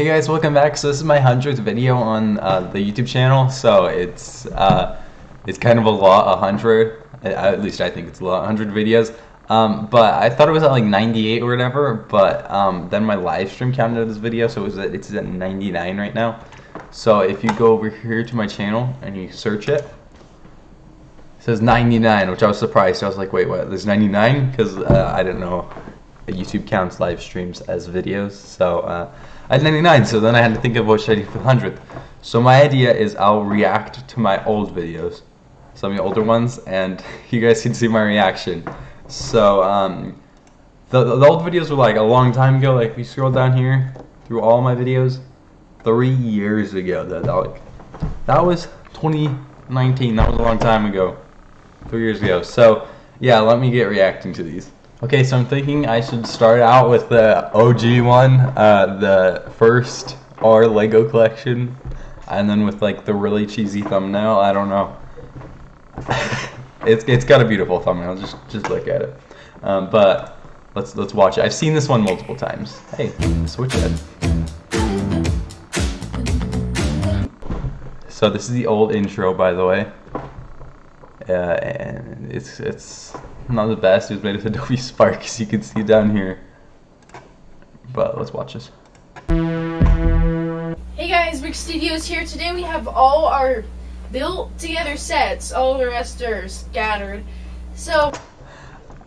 Hey guys, welcome back. So this is my 100th video on the YouTube channel, so it's kind of a lot, 100. At least I think it's a lot, 100 videos. But I thought it was at like 98 or whatever, but then my live stream counted this video, so it's at 99 right now. So if you go over here to my channel and you search it, it says 99, which I was surprised. I was like, wait, what? There's 99? Because I didn't know YouTube counts live streams as videos. So I had 99, so then I had to think of what should I do for the 100th. So my idea is I'll react to my old videos, some of the older ones, and you guys can see my reaction. So the old videos were like a long time ago. Like if you scroll down here through all my videos, 3 years ago. That was 2019. That was a long time ago. 3 years ago. So yeah, let me get reacting to these. Okay, so I'm thinking I should start out with the OG one, the first R Lego collection, and then with like the really cheesy thumbnail. I don't know. it's got a beautiful thumbnail. Just look at it. But let's watch it. I've seen this one multiple times. Hey, switch it. So this is the old intro, by the way, and it's not the best. It was made with Adobe Spark, as you can see down here. But let's watch this. Hey guys, Brick Studios here. Today we have all our built together sets. All the rest are scattered. So,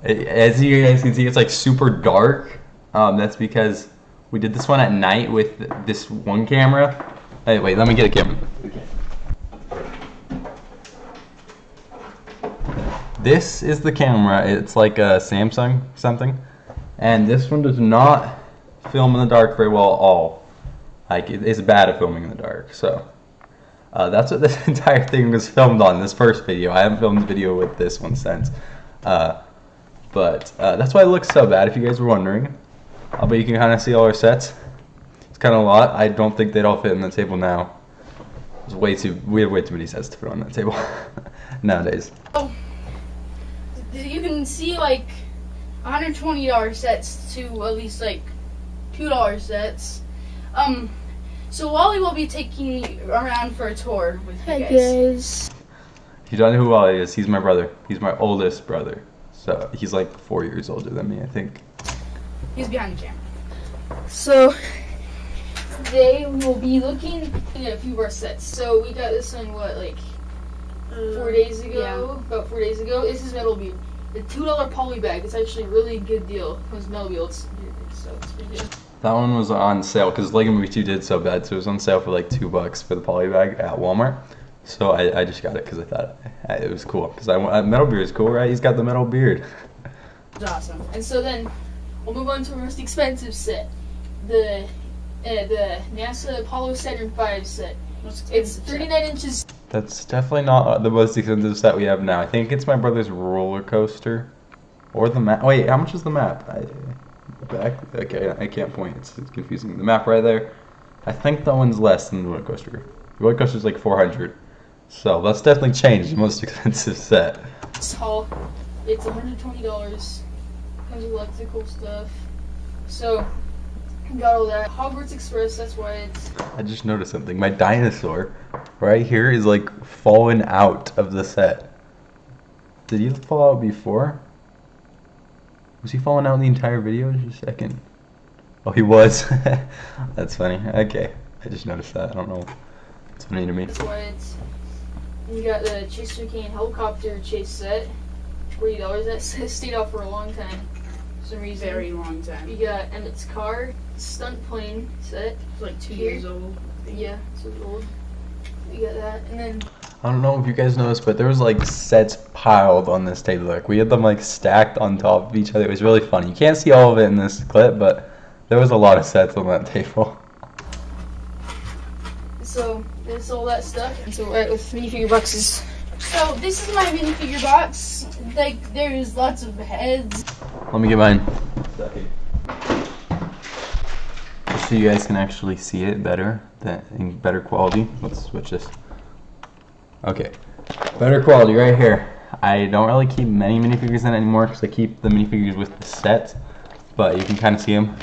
as you guys can see, it's like super dark. That's because we did this one at night with this one camera. Hey, wait, let me get a camera. Okay. This is the camera. It's like a Samsung something, and this one does not film in the dark very well at all. Like it's bad at filming in the dark. So that's what this entire thing was filmed on. This first video. I haven't filmed the video with this one since. But that's why it looks so bad. If you guys were wondering, but you can kind of see all our sets. It's kind of a lot. I don't think they'd all fit on the table now. It's way too. We have way too many sets to put on that table nowadays. Oh. You can see like $120 sets to at least like $2 sets. So Wally will be taking you around for a tour with you guys. If you don't know who Wally is, he's my brother. He's my oldest brother. So he's like 4 years older than me, I think. He's behind the camera. So today we'll be looking at a few of our sets. So we got this on what, like 4 days ago? Yeah. About 4 days ago. This is Metal Beard. The $2 poly bag. It's actually a really good deal. It was Metal Beard, so it's pretty good. That one was on sale because Lego Movie 2 did so bad, so it was on sale for like $2 for the poly bag at Walmart. So I just got it because I thought it was cool. Because Metal Beard is cool, right? He's got the Metal Beard. It's awesome. And so then we'll move on to our most expensive set, the NASA Apollo Saturn V set. It's 39 inches. That's definitely not the most expensive set we have now. I think it's my brother's roller coaster, or the map. Wait, how much is the map? Okay, I can't point. It's confusing. The map right there. I think that one's less than the roller coaster. The roller coaster's like 400. So that's definitely changed. The most expensive set. So it's $120. Comes with electrical stuff. So you got all that. Hogwarts Express. That's why it's. I just noticed something. My dinosaur right here is like fallen out of the set. Did he fall out before? Was he falling out in the entire video? Just a second. Oh, he was. That's funny. Okay, I just noticed that. I don't know. It's funny to me. That's why it's. You got the Chaser Cane helicopter chase set. $40. That set stayed out for a long time. For some reason. Very long time. You got Emmett's car stunt plane set. It's like 2 years old. Yeah, it's old. We got that, and then I don't know if you guys noticed, but there was like sets piled on this table. Like we had them like stacked on top of each other. It was really funny. You can't see all of it in this clip, but there was a lot of sets on that table. So there's all that stuff. And so we're at with minifigure boxes. So this is my minifigure box. Like there's lots of heads. Let me get mine. Sorry. So you guys can actually see it better, that in better quality. Let's switch this. Okay, better quality right here. I don't really keep many minifigures in it anymore because I keep the minifigures with the sets, but you can kind of see them.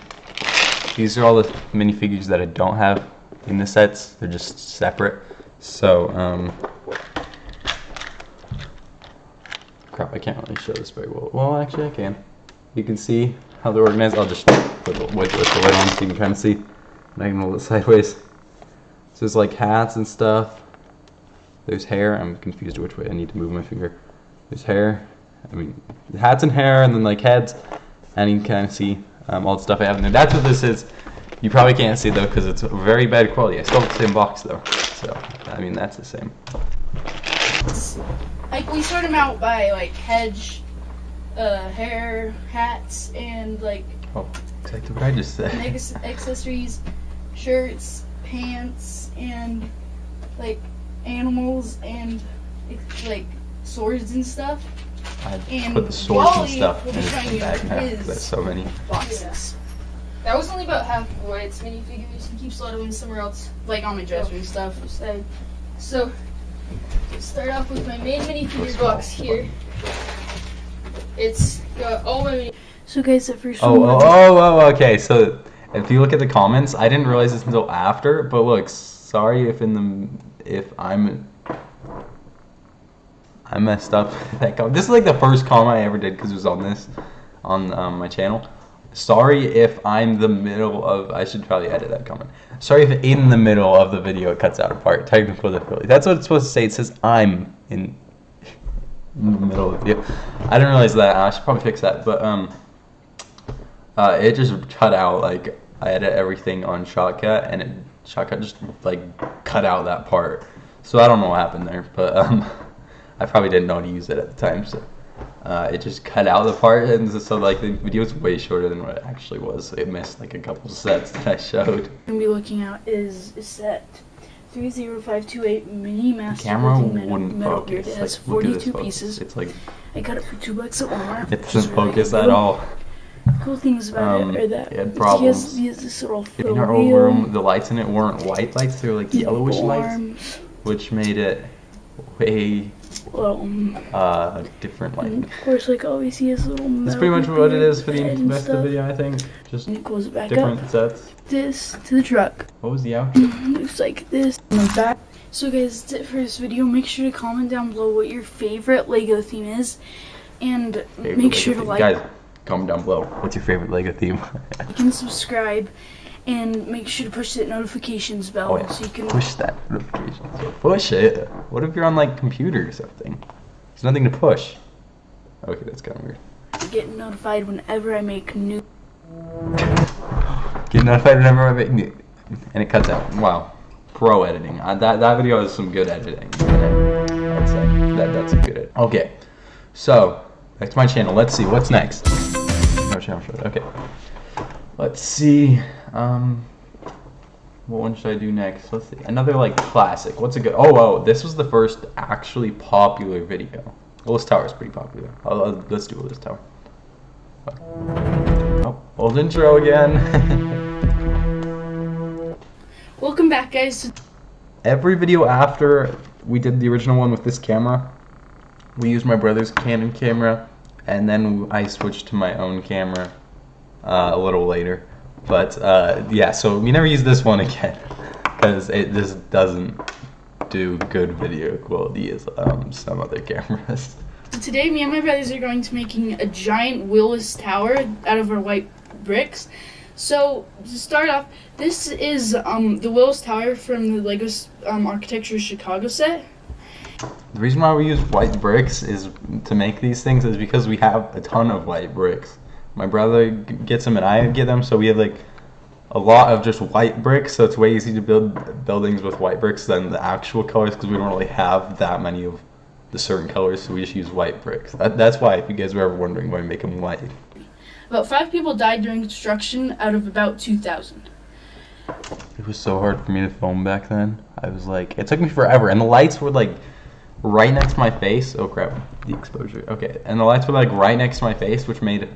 You These are all the minifigures that I don't have in the sets. They're just separate. So, crap, I can't really show this very well. Well, actually I can. You can see how they're organized. I'll just put the white light on so you can kind of see. And I can roll it sideways. So there's like hats and stuff. There's hair. I'm confused which way I need to move my finger. There's hair. I mean, hats and hair, and then like heads. And you can kind of see all the stuff I have in there. That's what this is. You probably can't see though because it's very bad quality. I still have the same box though. So, I mean, that's the same. Like, we sort them out by like hedge, hair, hats, and like. Oh, exactly what I just said. Accessories, shirts, pants, and like animals and like swords and stuff. I and put the swords Wally and stuff in the bag now because that's so many boxes. Yeah. That was only about half of Wyatt's minifigures. He keeps a lot of them somewhere else, like on my dresser and stuff. So, start off with my main minifigure box here. It's got all my minifigures. So guys, the first okay, so if you look at the comments, I didn't realize this until after, but look, sorry if I messed up that comment. This is like the first comment I ever did because it was on this, on my channel. Sorry if I'm the middle of, I should probably edit that comment. Sorry if in the middle of the video it cuts out a part, technical difficulty. That's what it's supposed to say, it says I'm in the middle of the video. I didn't realize that, I should probably fix that, but it just cut out, like I edit everything on Shotcut and Shotcut just like cut out that part. So I don't know what happened there, but I probably didn't know how to use it at the time, so it just cut out the part, and so like the video is way shorter than what it actually was. It missed like a couple sets that I showed. What I'm gonna be looking at is set 30528 Mini Master. The camera wouldn't focus. It has 42 pieces. It's like I got it for $2 at Walmart. It doesn't focus at all. Cool things about it are that he has this little in our old room, the lights in it weren't white lights; they were like yellowish lights, which made it way. Different lighting. Of course, like always, he has little. That's pretty much what it is for the rest of the video, I think. Just different sets. This to the truck. What was the outfit? Looks like this. And the back. So, guys, that's it for this video. Make sure to comment down below what your favorite Lego theme is, and make sure to like. Guys, comment down below what's your favorite Lego theme. You can subscribe. And make sure to push that notifications bell so you can push that notifications bell. Push it? What if you're on like computer or something? There's nothing to push. Okay, that's kind of weird. Get notified whenever I make new. Get notified whenever I make new. And it cuts out. Wow. Pro editing. That video is some good editing. That's a good edit. Okay. So, back to my channel. Let's see. What's next? No channel showed. Okay. Let's see. What one should I do next? Let's see. Another like classic. What's a good? Oh, this was the first actually popular video. Willis Tower is pretty popular. Let's do Willis Tower. Oh, old intro again. Welcome back, guys. Every video after we did the original one with this camera, we used my brother's Canon camera, and then I switched to my own camera. A little later, but yeah, so we never use this one again because it just doesn't do good video quality as some other cameras. So today me and my brothers are going to making a giant Willis Tower out of our white bricks. So to start off, this is the Willis Tower from the Lego Architecture Chicago set. The reason why we use white bricks is to make these things is because we have a ton of white bricks. My brother gets them and I get them, so we have like a lot of just white bricks, so it's way easier to build buildings with white bricks than the actual colors because we don't really have that many of the certain colors, so we just use white bricks. That's why, if you guys were ever wondering why we make them white. About 5 people died during construction out of about 2,000. It was so hard for me to film back then. I was like, it took me forever, and the lights were like right next to my face. Oh crap, the exposure. Okay, and the lights were like right next to my face, which made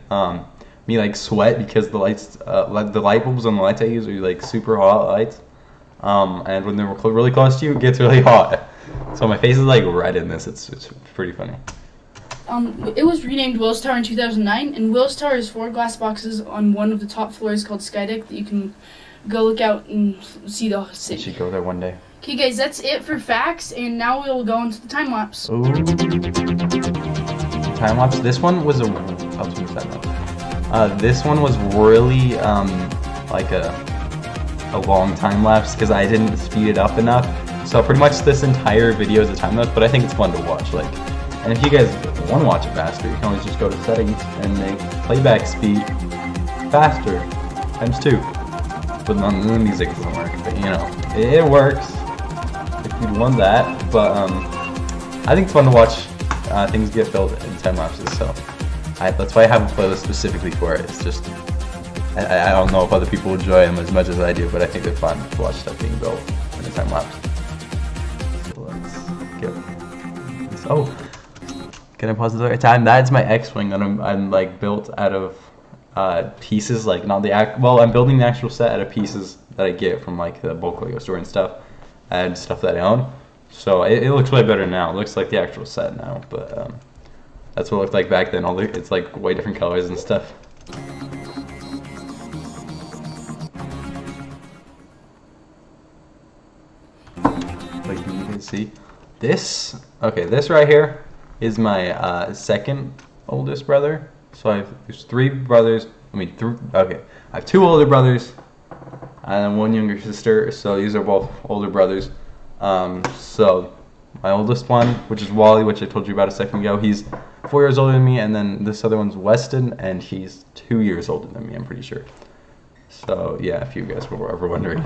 me like sweat because the lights, the light bulbs on the lights I use are like super hot lights, and when they're really close to you, it gets really hot. So my face is like red in this. It's pretty funny. It was renamed Willis Tower in 2009, and Willis Tower is 4 glass boxes on one of the top floors called Skydeck that you can go look out and see the city. You should go there one day. Okay guys, that's it for facts, and now we'll go into the time lapse. Ooh. Time lapse, this one was a... I'll turn that up. This one was really like a long time lapse because I didn't speed it up enough. So pretty much this entire video is a time lapse, but I think it's fun to watch. Like, and if you guys want to watch it faster, you can always just go to settings and make playback speed faster ×2. But none the music doesn't work, but you know, it works if you'd want that. But I think it's fun to watch things get built in time lapses. So that's why I have a playlist specifically for it. It's just I don't know if other people enjoy them as much as I do, but I think they're fun to watch stuff being built in a time lapse. Oh, can I pause the other time? That's my X-wing that I'm like built out of pieces, like not the act. Well, I'm building the actual set out of pieces that I get from like the bulk Lego store and stuff, and stuff that I own. So it looks way better now. It looks like the actual set now, but that's what it looked like back then. It's like way different colors and stuff. Like you can see. This, okay, this right here is my second oldest brother. So there's 3 brothers, okay. I have 2 older brothers and 1 younger sister, so these are both older brothers. So my oldest one, which is Wally, which I told you about a second ago, he's 4 years older than me, and then this other one's Weston, and he's 2 years older than me, I'm pretty sure. So yeah, if you guys were ever wondering.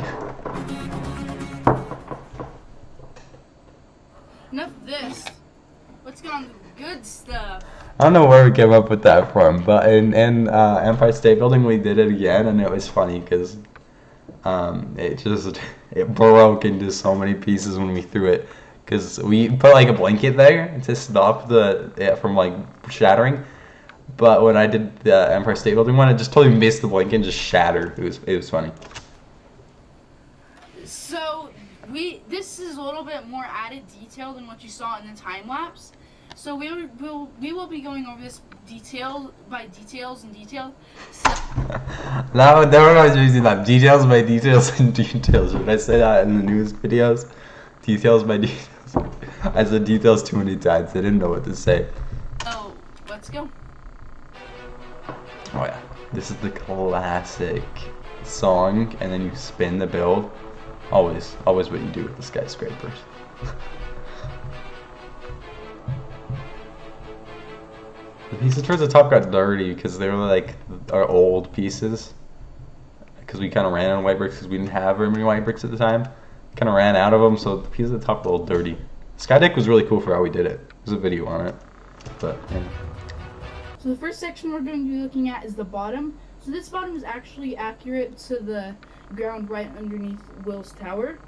Enough of this. Let's get on the good stuff. I don't know where we came up with that from, but in Empire State Building we did it again, and it was funny because it broke into so many pieces when we threw it, because we put like a blanket there to stop it from like shattering. But when I did the Empire State Building one, I just totally missed the blanket and just shattered. It was funny. So. This is a little bit more added detail than what you saw in the time lapse, so we will be going over this details by details. So no, never always using that. Details by details and details. Should I say that in the news videos? Details by details. I said details too many times. I didn't know what to say. Oh, let's go. Oh yeah, this is the classic song, and then you spin the build. Always what you do with the skyscrapers. The pieces towards the top got dirty because they were like our old pieces. Because we kind of ran on white bricks because we didn't have very many white bricks at the time. Kind of ran out of them, so the pieces at the top were a little dirty. Skydeck was really cool for how we did it. There's a video on it. But yeah. So the first section we're going to be looking at is the bottom. So this bottom is actually accurate to the ground right underneath Willis Tower.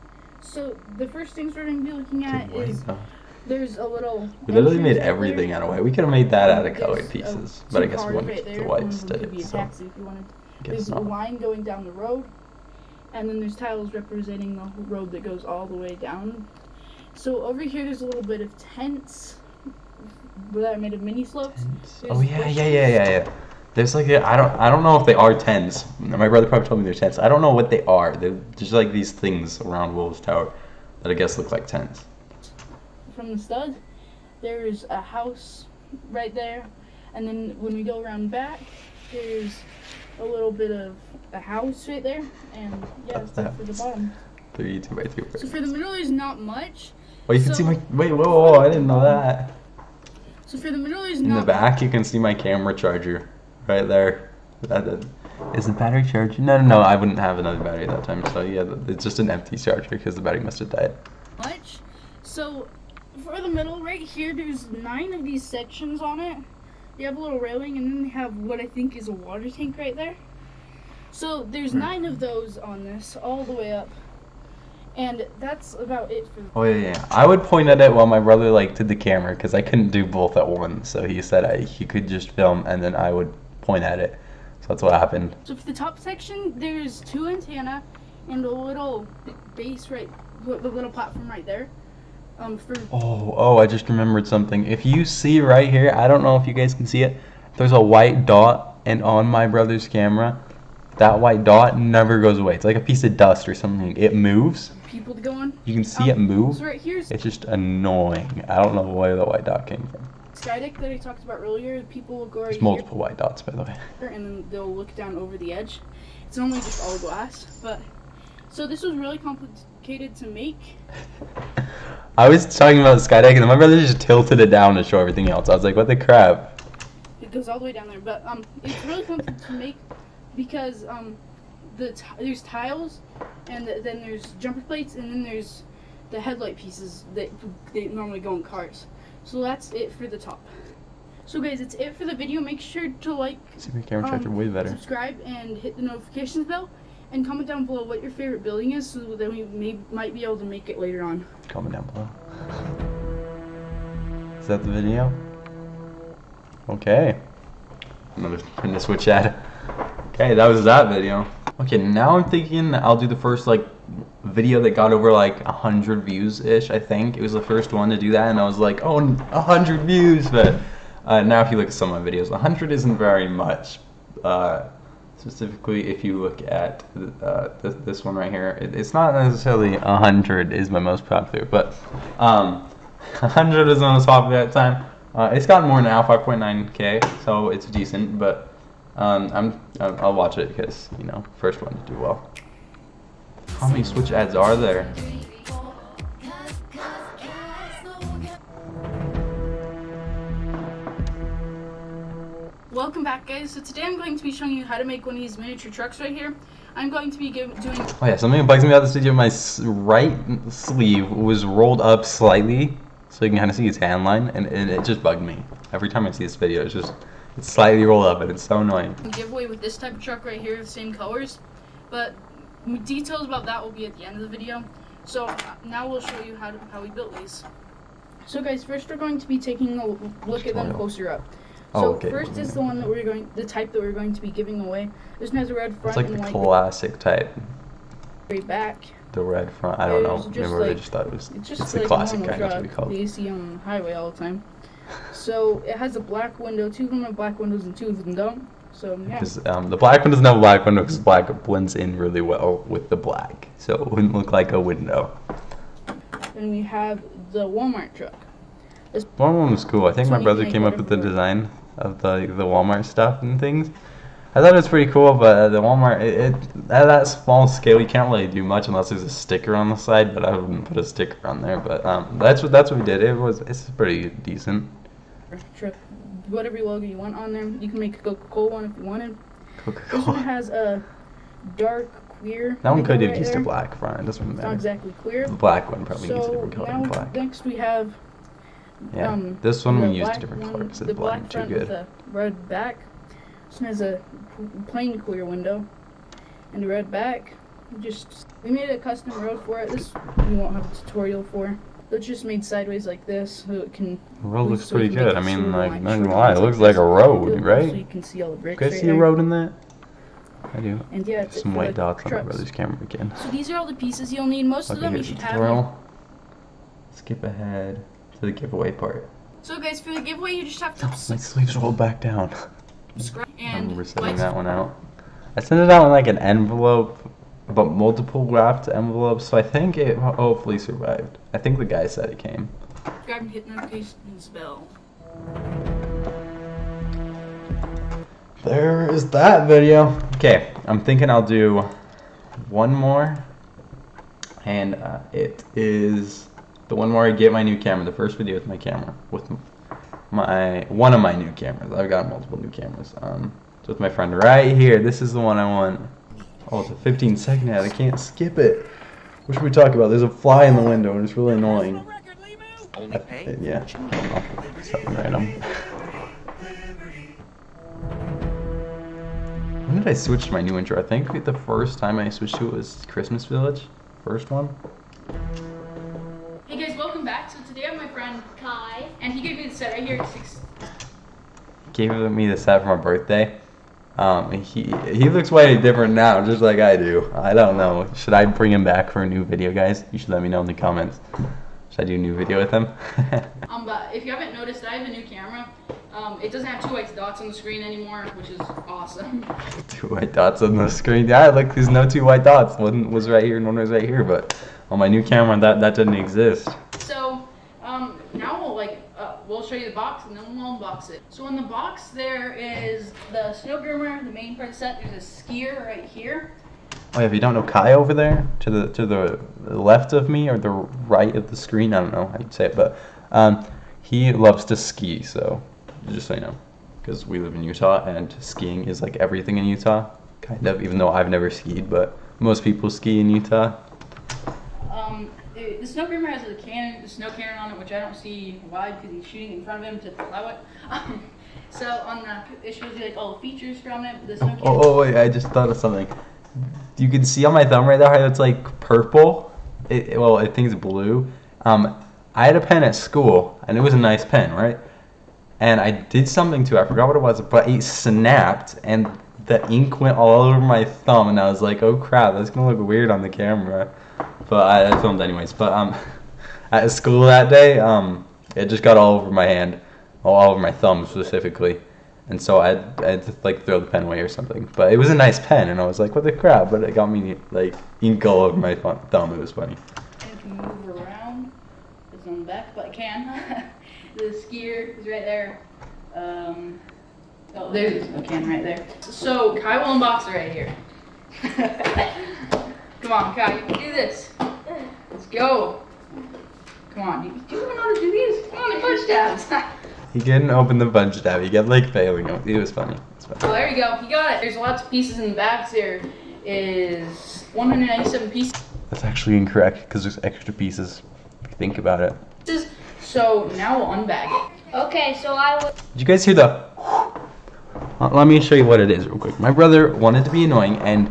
So the first things we're going to be looking at is there's a little... We literally made everything out of white. We could have made that out of colored pieces, but I guess we wanted the white instead. There's a line going down the road, and then there's tiles representing the whole road that goes all the way down. So over here there's a little bit of tents that are made of mini slopes. Oh yeah. There's like a, I don't know if they are tents. My brother probably told me they're tents. I don't know what they are. They're just like these things around Willis Tower that I guess look like tents. From the stud, there's a house right there, and then when we go around back, there's a little bit of a house right there, and yeah, that's it for the bottom. 3, 2 by 3. So for the middle, there's not much. Oh, you can see my wait. Whoa! I didn't know that. So for the middle, there's not. In the back, you can see my camera charger. Right there. That is the battery charger. No, I wouldn't have another battery that time. So yeah, it's just an empty charger because the battery must have died. Much. So for the middle right here, there's 9 of these sections on it. You have a little railing, and then they have what I think is a water tank right there. So there's 9 of those on this all the way up. And that's about it for the Oh yeah. I would point at it while my brother like did the camera because I couldn't do both at once. So he said he could just film and then I would point at it, so that's what happened. So for the top section, there's 2 antenna and a little base, right, the little platform right there. through. Oh, I just remembered something. If you see right here, I don't know if you guys can see it, there's a white dot, and on my brother's camera, that white dot never goes away. It's like a piece of dust or something. It moves. People to go on. You can see it move. Right here. It's just annoying. I don't know where the white dot came from. Skydeck that I talked about earlier, people will go right here. Multiple white dots, by the way. And then they'll look down over the edge. It's only just all glass, but... So this was really complicated to make. I was talking about Skydeck, and my brother just tilted it down to show everything else. I was like, what the crap? It goes all the way down there, but it's really complicated to make because there's tiles, and then there's jumper plates, and then there's the headlight pieces that they normally go in cars. So that's it for the top. So guys, it's it for the video. Make sure to like, subscribe, and hit the notifications bell. And comment down below what your favorite building is, so that we might be able to make it later on. Comment down below. Is that the video? Okay. I'm gonna turn the switch out. Okay, that was that video. Okay, now I'm thinking that I'll do the first video that got over 100 views ish. I think it was the first one to do that, and I was like, oh, 100 views. But now, if you look at some of my videos, 100 isn't very much. Specifically, if you look at this one right here, it's not necessarily 100 is my most popular, but 100 is not as popular at the time. It's gotten more now, 5.9K, so it's decent, but I'll watch it because, you know, first one to do well. How many Switch ads are there? Welcome back, guys. So today I'm going to be showing you how to make one of these miniature trucks right here. I'm going to be doing... Oh yeah, something that bugs me about this video, my right sleeve was rolled up slightly, so you can kind of see his hand line, and it just bugged me. Every time I see this video, it's slightly rolled up, and it's so annoying. Giveaway with this type of truck right here, the same colors, but details about that will be at the end of the video. So now we'll show you how we built these. So guys, first we're going to be taking a look at them closer up. So first is the one that the type that we're going to be giving away. This one has a red front. It's like the classic type. Right back. The red front. I don't know. Maybe I just thought it was. It's just the classic kind of what we call it. They see on the highway all the time. So it has a black window. Two of them have black windows and two of them don't. So yeah. Because the black one doesn't have a black window because black blends in really well with the black, so it wouldn't look like a window. And we have the Walmart truck. This one was cool. I think my brother came up with the design of the Walmart stuff and things. I thought it was pretty cool, but the Walmart, at that small scale, you can't really do much unless there's a sticker on the side. But I wouldn't put a sticker on there. But that's what we did. It's pretty decent. Whatever logo you want on there, you can make a Coca-Cola one if you wanted. Coca-Cola. This one has a dark queer. That one could have used a black front. It doesn't matter. It's not exactly queer. The black one probably needs a different color than black. Next we have. Yeah, this one we used a different color because it wasn't too good. The red back. This one has a plain clear window and a red back. We made a custom road for it. This we won't have a tutorial for. It's just made sideways like this, so it can. The road looks pretty good. I mean, like, not gonna lie, it looks like a road, right? So you can see all the bricks. Can I see a road in that? I do. And yeah, it's some white dots on my brother's camera again. So these are all the pieces you'll need. Most of them you should have. Skip ahead. The giveaway part. So guys, for the giveaway, you just have to. My sleeves rolled back down. I remember sending that one out. I sent it out in like an envelope, but multiple wrapped envelopes, so I think it hopefully survived. I think the guy said it came. Subscribe and hit the notifications bell. There is that video. Okay, I'm thinking I'll do one more, and it is. The one where I get my new camera, the first video with my camera, with my one of my new cameras. I've got multiple new cameras. It's with my friend right here. This is the one I want. Oh, it's a 15-second ad. I can't skip it. What should we talk about? There's a fly in the window, and it's really annoying. Yeah. Something random. When did I switch to my new intro? I think the first time I switched to it was Christmas Village, first one. Hey guys, welcome back. So today I have my friend Kai, and he gave me the set right here. Gave me the set for my birthday. He looks way different now, just like I do. I don't know. Should I bring him back for a new video, guys? You should let me know in the comments. Should I do a new video with him? But if you haven't noticed, I have a new camera. It doesn't have two white dots on the screen anymore, which is awesome. Two white dots on the screen? Yeah, look, there's no two white dots. One was right here and one was right here, but on my new camera, that doesn't exist. So, now we'll show you the box and then we'll unbox it. So in the box, there is the snow groomer, the main part of the set. There's a skier right here. Oh yeah, if you don't know Kai over there, to the left of me, or the right of the screen, I don't know how you'd say it, but he loves to ski, so just so you know, because we live in Utah, and skiing is like everything in Utah, kind of, even though I've never skied, but most people ski in Utah. The snow groomer has a snow cannon on it, which I don't see why, because he's shooting in front of him to allow it. So on the, it shows you like all the features from it. The snow wait, I just thought of something. You can see on my thumb right there how it's like purple. Well, I think it's blue. I had a pen at school, and it was a nice pen, right? And I did something to it. I forgot what it was, but it snapped, and the ink went all over my thumb, and I was like, oh crap, that's gonna look weird on the camera. But I filmed anyways. But at school that day, it just got all over my hand, all over my thumb specifically. And so I had to like throw the pen away or something. But it was a nice pen, and I was like, what the crap? But it got me like ink all over my thumb. It was funny. And it can move around. It's on the back, but it can. The skier is right there. Oh, there's a can right there. So Kai will unbox it right here. Come on, Kai, you can do this. Let's go. Come on, do you even know how to do these? Come on, the punch tabs. He didn't open the bunch tab. He kept like failing. It was funny. Well, there you go. He got it. There's lots of pieces in the back. There is 197 pieces. That's actually incorrect because there's extra pieces. If you think about it. So now we'll unbag it. Okay, so Did you guys hear the? Let me show you what it is real quick. My brother wanted to be annoying, and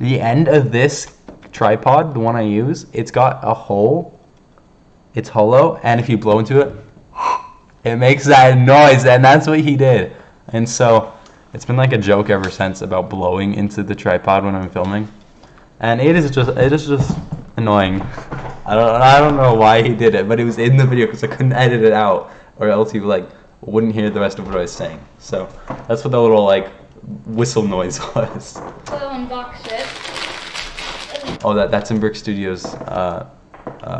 the end of this tripod, the one I use, it's got a hole. It's hollow, and if you blow into it. It makes that noise, and that's what he did. And so it's been like a joke ever since about blowing into the tripod when I'm filming. And it is just annoying. I don't know why he did it, but it was in the video because I couldn't edit it out, or else he like wouldn't hear the rest of what I was saying. So that's what the little like whistle noise was. We'll unbox it. Oh, that's in Brick Studios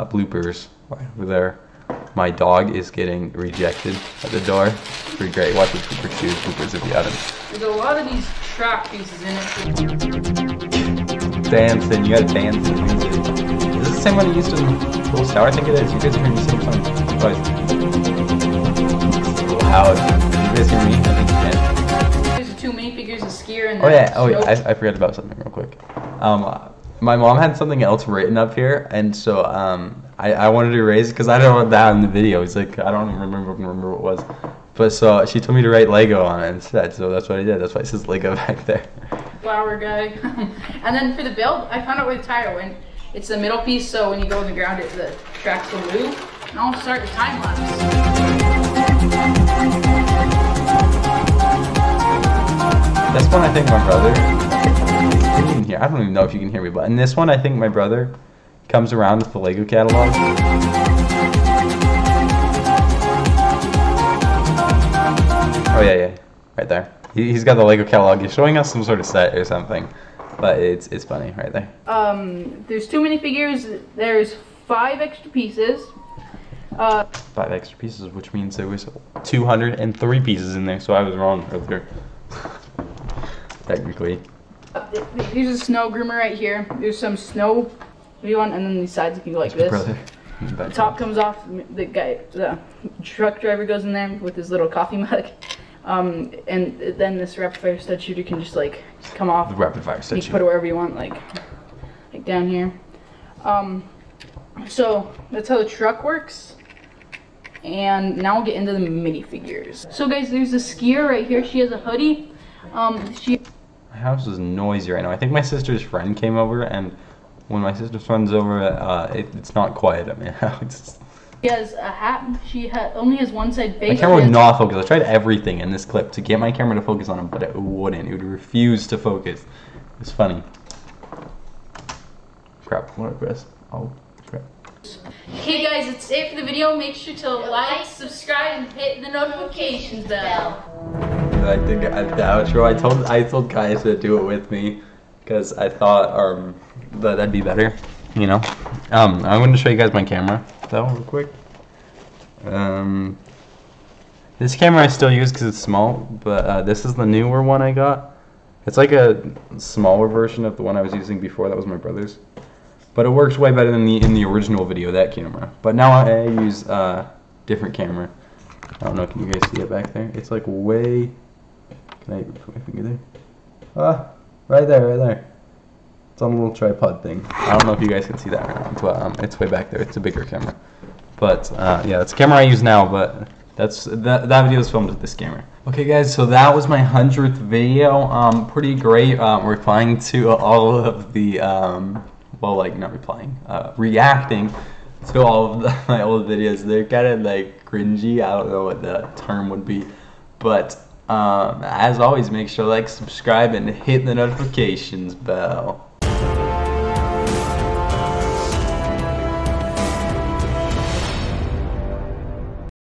bloopers right over there. My dog is getting rejected at the door. It's pretty great. Watch the bloopers if you haven't. There's a lot of these track pieces in it. Dancing, you gotta dance. Is this the same one I used in Willis Tower? I think it is. You guys can hear me sing songs. Oh, how you guys hear me? I think you can. There's two minifigures, a skier, and I forgot about something real quick. My mom had something else written up here, and so I wanted to erase it because I don't want that in the video. It's like, I don't even remember what it was. But so she told me to write Lego on it instead, so that's what I did. That's why it says Lego back there. Flower guy. And then for the build, I found out where the tire went. It's the middle piece, so when you go on the ground, the tracks will move. And I'll start the time lapse. That's when I think my brother. I don't even know if you can hear me, but in this one, I think my brother comes around with the Lego catalog. Oh yeah, right there. He's got the Lego catalog. He's showing us some sort of set or something, but it's funny right there. There's too many figures. There's 5 extra pieces. 5 extra pieces, which means there was 203 pieces in there. So I was wrong earlier. Technically. Here's a snow groomer right here. There's some snow if you want, and then these sides if you like this. The top comes off. The truck driver goes in there with his little coffee mug, and then this rapid fire stud shooter can just like come off. The rapid fire stud shooter. You can put it wherever you want, like down here. So that's how the truck works. And now we'll get into the minifigures. So guys, there's a skier right here. She has a hoodie. My house is noisy right now. I think my sister's friend came over, and when my sister's friend's over, it's not quiet at my house. She has a hat. She only has one side face. My camera would not focus. I tried everything in this clip to get my camera to focus on it, but it wouldn't. It would refuse to focus. It's funny. Crap. What I press? Oh, crap. Hey guys, it's it for the video. Make sure to like, subscribe, and hit the notifications bell. I think at the outro, I told Kai to do it with me because I thought that'd be better, you know. I'm going to show you guys my camera though real quick. This camera I still use because it's small, but this is the newer one I got. It's like a smaller version of the one I was using before. That was my brother's, but it works way better than in the original video, that camera. But now I use a different camera. I don't know, can you guys see it back there? It's like way. Can I put my finger there? Ah, right there. It's on a little tripod thing. I don't know if you guys can see that right now, but it's way back there. It's a bigger camera. But yeah, that's the camera I use now, but that video was filmed with this camera. Okay guys, so that was my 100th video. Pretty great. Replying to all of the well, like not replying, reacting to all of my old videos. They're kind of like cringy. I don't know what the term would be, but as always, make sure to like, subscribe, and hit the notifications bell.